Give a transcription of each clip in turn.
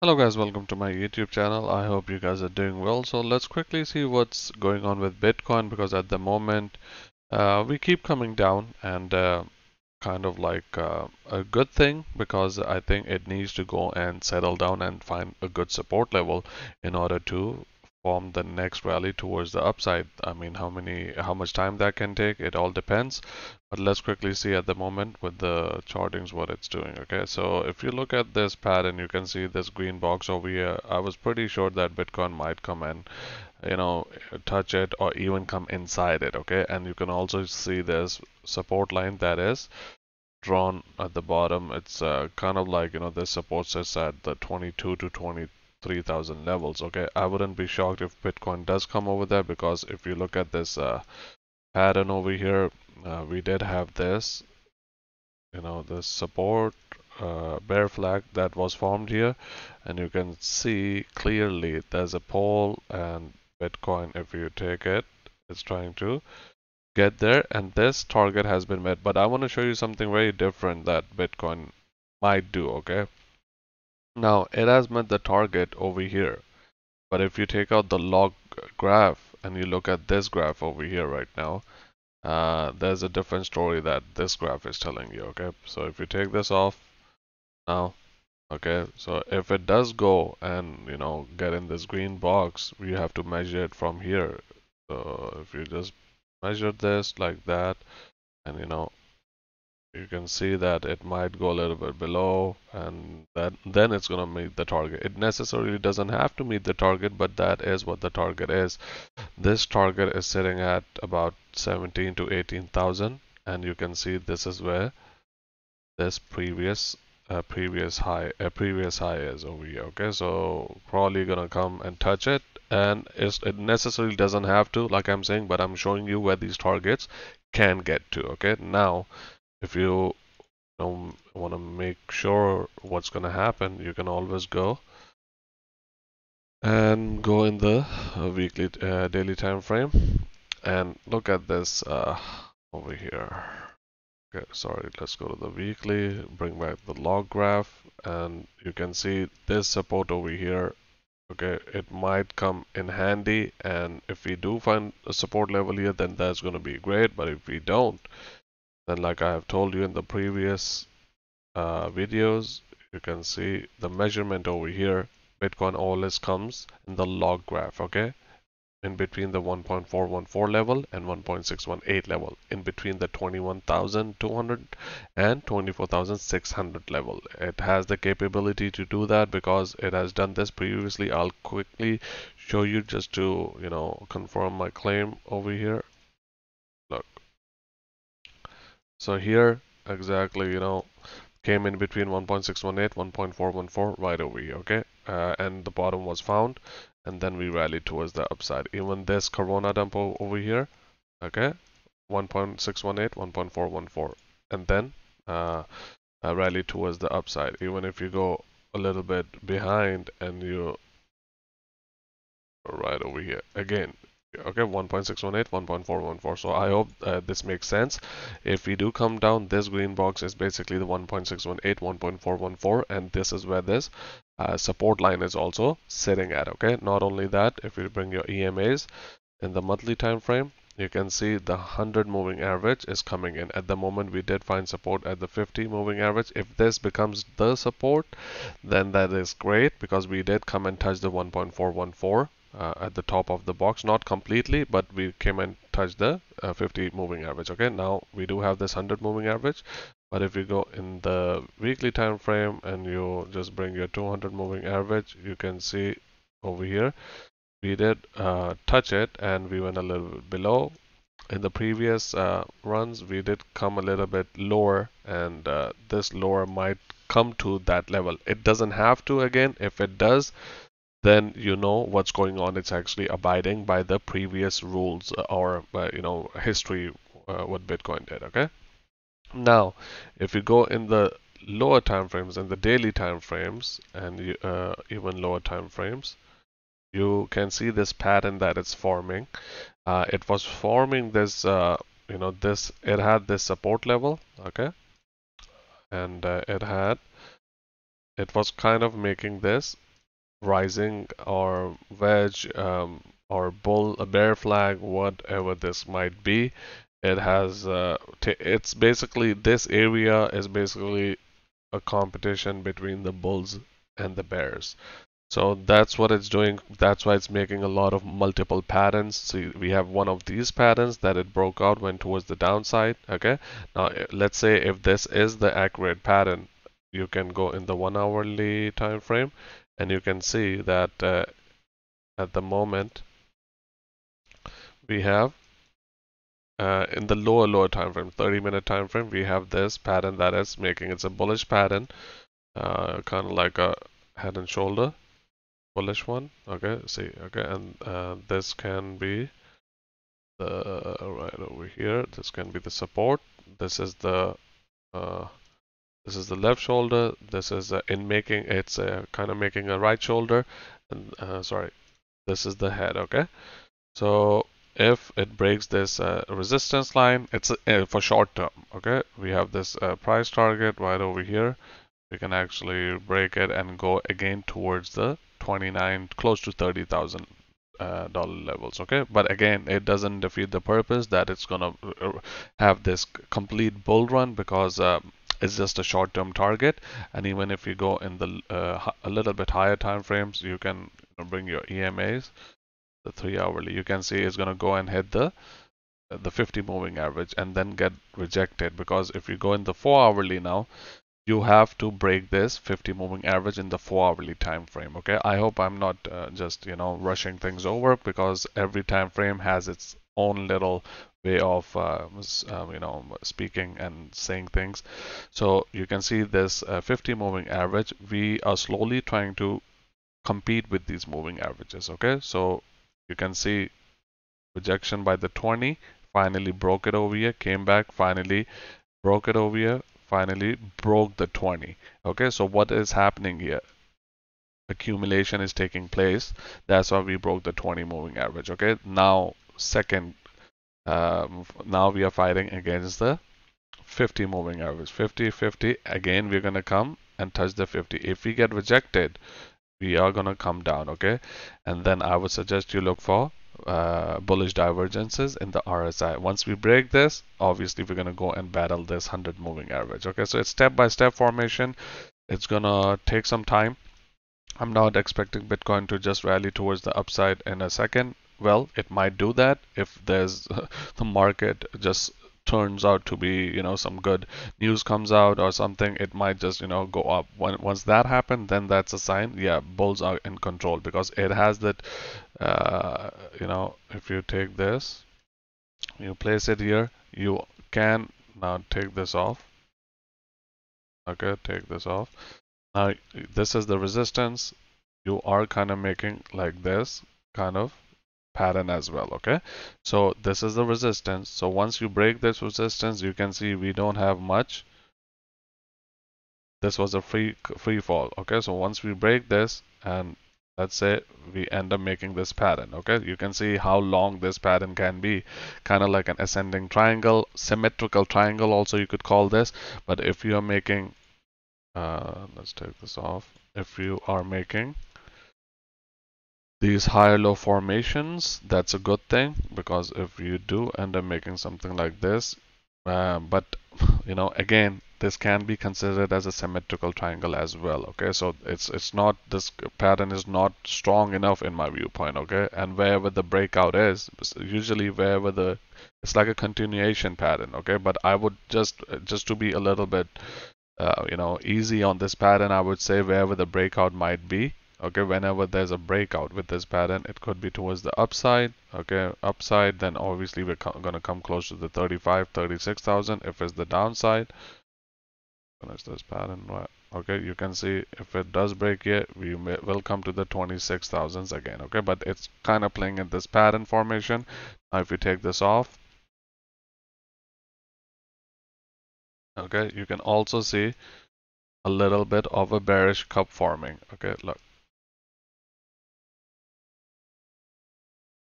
Hello guys, welcome to my YouTube channel. I hope you guys are doing well. So let's quickly see what's going on with Bitcoin, because at the moment we keep coming down, and kind of like a good thing, because I think it needs to go and settle down and find a good support level in order to form the next rally towards the upside. I mean, how much time that can take, it all depends. But let's quickly see at the moment with the chartings what it's doing. Okay, so if you look at this pattern, you can see this green box over here. I was pretty sure that Bitcoin might come and, you know, touch it or even come inside it. Okay, and you can also see this support line that is drawn at the bottom. It's kind of like, you know, this supports us at the 22 to 23,000 levels. Okay, I wouldn't be shocked if Bitcoin does come over there, because if you look at this pattern over here, we did have this, you know, this support bear flag that was formed here, and you can see clearly there's a pole, and Bitcoin, if you take it, it's trying to get there, and this target has been met. But I want to show you something very different that Bitcoin might do. Okay, now it has met the target over here, but if you take out the log graph and you look at this graph over here right now, there's a different story that this graph is telling you. Okay, so if you take this off now, okay, so if it does go and, you know, get in this green box, we have to measure it from here. So if you just measure this like that, and, you know, you can see that it might go a little bit below, and that then it's going to meet the target. It necessarily doesn't have to meet the target, but that is what the target is. This target is sitting at about 17,000 to 18,000, and you can see this is where this previous high is over here. Okay, so probably gonna come and touch it, and it necessarily doesn't have to, like I'm saying, but I'm showing you where these targets can get to. Okay, now if you don't want to make sure what's going to happen, you can always go and go in the weekly daily time frame and look at this over here. Okay, sorry, let's go to the weekly, bring back the log graph, and you can see this support over here. Okay, it might come in handy, and if we do find a support level here, then that's going to be great. But if we don't, then like I have told you in the previous videos, you can see the measurement over here. Bitcoin always comes in the log graph, okay, in between the 1.414 level and 1.618 level, in between the 21,200 and 24,600 level. It has the capability to do that because it has done this previously. I'll quickly show you just to, you know, confirm my claim over here. Look. So here exactly, you know, came in between 1.618, 1.414 right over here. Okay, and the bottom was found, and then we rallied towards the upside. Even this corona dump over here, okay, 1.618, 1.414, and then rallied towards the upside. Even if you go a little bit behind and you right over here again, okay, 1.618, 1.414. So I hope this makes sense. If we do come down, this green box is basically the 1.618, 1.414, and this is where this support line is also sitting at. Okay, not only that, if you bring your EMAs in the monthly time frame, you can see the 100 moving average is coming in. At the moment, we did find support at the 50 moving average. If this becomes the support, then that is great, because we did come and touch the 1.414 at the top of the box, not completely, but we came and touched the 50 moving average. Okay, now we do have this 100 moving average, but if you go in the weekly time frame and you just bring your 200 moving average, you can see over here we did touch it, and we went a little bit below. In the previous runs, we did come a little bit lower, and this lower might come to that level. It doesn't have to. Again, if it does, then you know what's going on. It's actually abiding by the previous rules, or you know, history, what Bitcoin did. Okay, now if you go in the lower time frames and the daily time frames and you, even lower time frames, you can see this pattern that it's forming. It was forming this, you know, this, it had this support level, okay, and it was kind of making this rising or wedge or bear flag, whatever this might be. It has it's basically, this area is basically a competition between the bulls and the bears. So that's what it's doing. That's why it's making a lot of multiple patterns. See, we have one of these patterns that it broke out, went towards the downside. Okay, now let's say if this is the accurate pattern, you can go in the 1 hourly time frame and you can see that at the moment we have in the lower time frame, 30-minute time frame, we have this pattern that is making, it's a bullish pattern, kind of like a head and shoulder bullish one. Okay, see, okay, and this can be the right over here, this can be the support, this is the left shoulder, this is in making, it's kind of making a right shoulder, and sorry, this is the head. Okay, so if it breaks this resistance line, it's for short term. Okay, we have this price target right over here. We can actually break it and go again towards the 29, close to $30,000 levels. Okay, but again, it doesn't defeat the purpose that it's gonna have this complete bull run, because it's just a short-term target. And even if you go in the a little bit higher time frames, you can bring your EMAs, the 3-hourly, you can see it's going to go and hit the 50 moving average and then get rejected, because if you go in the 4-hourly now, you have to break this 50 moving average in the 4-hourly time frame. Okay, I hope I'm not just rushing things over, because every time frame has its own little way of speaking and saying things. So you can see this 50 moving average, we are slowly trying to compete with these moving averages. Okay, so you can see rejection by the 20, finally broke it over here, came back, finally broke it over here, finally broke the 20. Okay, so what is happening here? Accumulation is taking place. That's why we broke the 20 moving average. Okay, now now we are fighting against the 50 moving average. 50 again, we're gonna come and touch the 50. If we get rejected, we are gonna come down. Okay, and then I would suggest you look for bullish divergences in the RSI. Once we break this, obviously we're gonna go and battle this 100 moving average. Okay, so it's step-by-step formation. It's gonna take some time. I'm not expecting Bitcoin to just rally towards the upside in a second. Well, it might do that if there's the market just turns out to be, some good news comes out or something. It might just, go up. Once that happened, then that's a sign, yeah, bulls are in control, because it has that, if you take this, you place it here, you can now take this off. Okay, take this off. Now, this is the resistance. You are kind of making like this kind of pattern as well. Okay, so this is the resistance. So once you break this resistance, you can see we don't have much. This was a free fall. Okay, so once we break this, and let's say we end up making this pattern. Okay, you can see how long this pattern can be, kind of like an ascending triangle, symmetrical triangle also you could call this. But if you are making let's take this off, if you are making these higher low formations, that's a good thing, because if you do end up making something like this, but again, this can be considered as a symmetrical triangle as well. Okay, so it's not, this pattern is not strong enough in my viewpoint. Okay, and wherever the breakout is, usually wherever the, it's like a continuation pattern. Okay, but I would just to be a little bit easy on this pattern, I would say wherever the breakout might be. Okay, whenever there's a breakout with this pattern, it could be towards the upside. Okay, upside, then obviously we're gonna come close to the 36,000. If it's the downside, finish this pattern. Right. Okay, you can see if it does break here, we will come to the 26,000 again. Okay, but it's kind of playing in this pattern formation. Now, if you take this off, okay, you can also see a little bit of a bearish cup forming. Okay, look.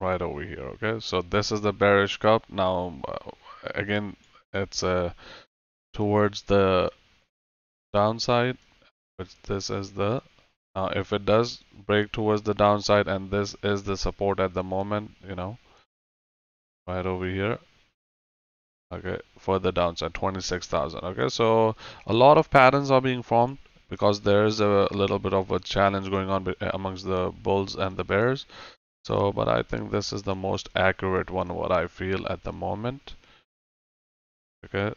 Right over here. Okay, so this is the bearish cup. Now again, it's towards the downside, which this is the If it does break towards the downside, and this is the support at the moment, you know, right over here, okay, for the downside, 26,000. Okay, so a lot of patterns are being formed because there is a little bit of a challenge going on amongst the bulls and the bears. So, but I think this is the most accurate one, what I feel at the moment. Okay,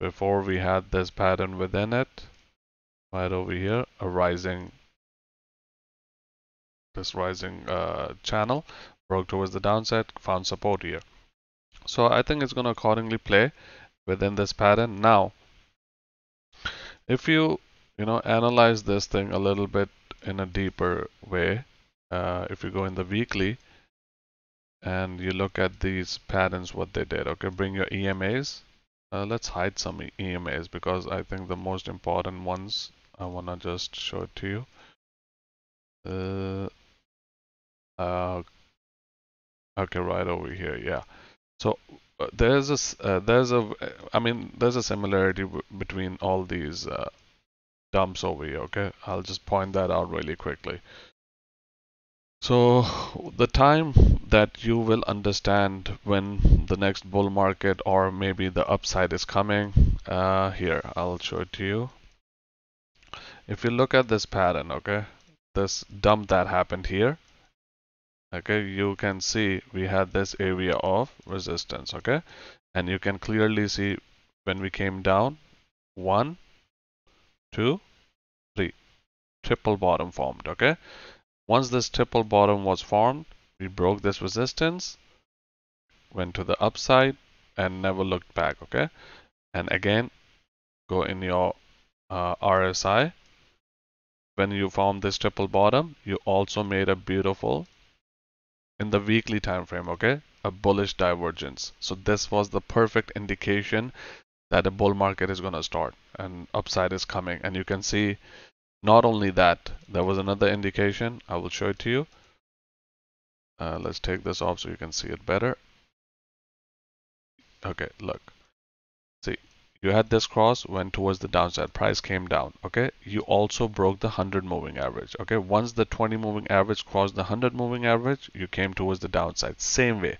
before we had this pattern within it, right over here, a rising, this rising channel broke towards the downside, found support here. So I think it's going to accordingly play within this pattern. Now, if you know, analyze this thing a little bit in a deeper way, if you go in the weekly and you look at these patterns, what they did. Okay, bring your EMAs. Let's hide some EMAs because I think the most important ones I want to just show it to you. Okay, right over here, yeah. So there's a similarity between all these dumps over here. Okay, I'll just point that out really quickly. So the time that you will understand when the next bull market or maybe the upside is coming, here, I'll show it to you. If you look at this pattern, okay, this dump that happened here, okay, you can see we had this area of resistance, okay, and you can clearly see when we came down, 1, 2, 3, triple bottom formed, okay. Once this triple bottom was formed, we broke this resistance, went to the upside, and never looked back, okay. And again, go in your RSI. When you found this triple bottom, you also made a beautiful, in the weekly time frame, okay, a bullish divergence. So this was the perfect indication that a bull market is going to start and upside is coming. And you can see, not only that, there was another indication. I will show it to you. Let's take this off so you can see it better. Okay, look, see, you had this cross, went towards the downside, price came down, okay. You also broke the 100 moving average, okay. Once the 20 moving average crossed the 100 moving average, you came towards the downside. Same way,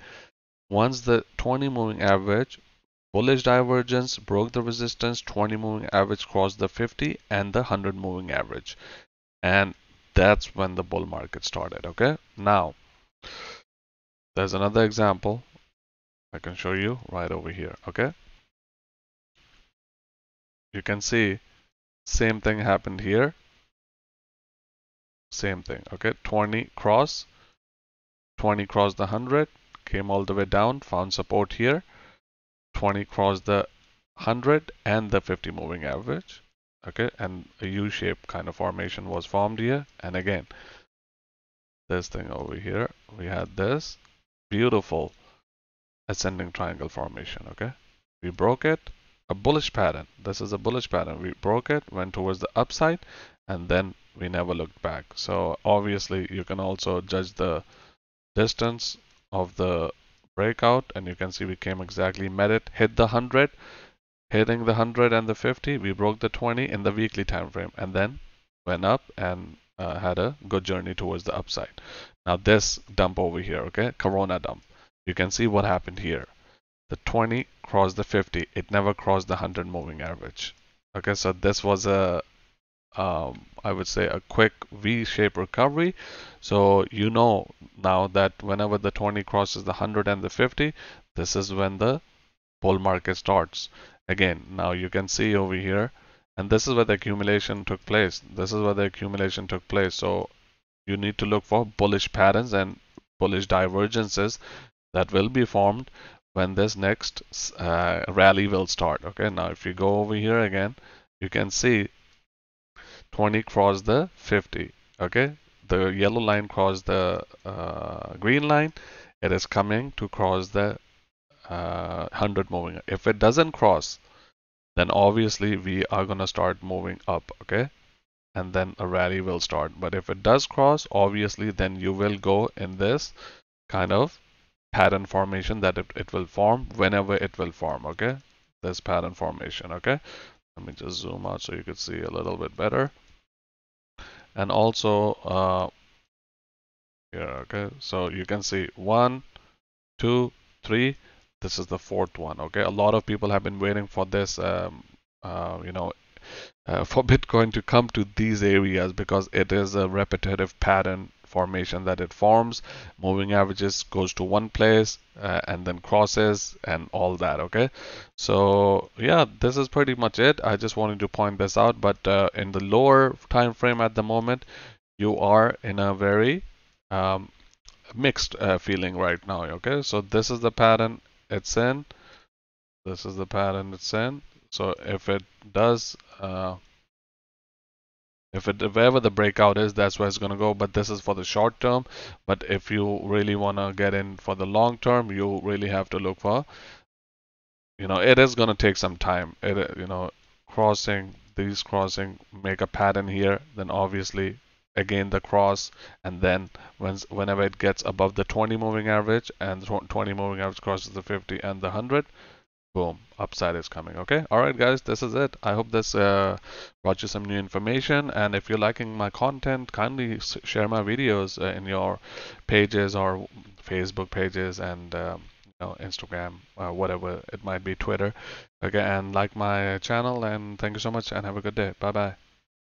once the 20 moving average, bullish divergence, broke the resistance, 20 moving average crossed the 50 and the 100 moving average, and that's when the bull market started, okay. Now there's another example I can show you right over here, okay. You can see same thing happened here, same thing, okay. 20 crossed the 100, came all the way down, found support here, 20 crossed the 100 and the 50 moving average, okay, and a U-shape kind of formation was formed here. And again, this thing over here, we had this beautiful ascending triangle formation, okay. We broke it, a bullish pattern, this is a bullish pattern, we broke it, went towards the upside, and then we never looked back. So obviously you can also judge the distance of the breakout, and you can see we came exactly, met it, hit the 100, hitting the 100 and the 50, we broke the 20 in the weekly time frame, and then went up and had a good journey towards the upside. Now this dump over here, okay, Corona dump, you can see what happened here. The 20 crossed the 50, it never crossed the 100 moving average, okay. So this was a I would say a quick V-shaped recovery. So you know now that whenever the 20 crosses the 100 and the 50, this is when the bull market starts. Again, now you can see over here, and this is where the accumulation took place. This is where the accumulation took place. So you need to look for bullish patterns and bullish divergences that will be formed when this next rally will start. Okay, now if you go over here again, you can see 20 crossed the 50, okay, the yellow line crossed the green line, it is coming to cross the 100 moving. If it doesn't cross, then obviously we are going to start moving up, okay, and then a rally will start. But if it does cross, obviously then you will go in this kind of pattern formation that it will form whenever it will form, okay, this pattern formation, okay. Let me just zoom out so you could see a little bit better. and also yeah, okay, so you can see 1, 2, 3, this is the fourth one. Okay, a lot of people have been waiting for this you know, for Bitcoin to come to these areas, because it is a repetitive pattern formation that it forms. Moving averages goes to one place and then crosses and all that. Okay, so yeah, this is pretty much it. I just wanted to point this out, but in the lower time frame at the moment, you are in a very mixed feeling right now. Okay, so this is the pattern it's in, this is the pattern it's in. So if it does wherever the breakout is, that's where it's going to go. But this is for the short term. But if you really want to get in for the long term, you really have to look for, you know, it is going to take some time. It, you know, crossing, these crossing, make a pattern here, then obviously again the cross, and then whenever it gets above the 20 moving average, and the 20 moving average crosses the 50 and the 100, boom, upside is coming. Okay, all right guys, this is it. I hope this brought you some new information, and if you're liking my content, kindly share my videos in your pages or Facebook pages, and you know, Instagram, whatever it might be, Twitter. Okay, and like my channel, and thank you so much, and have a good day. Bye bye.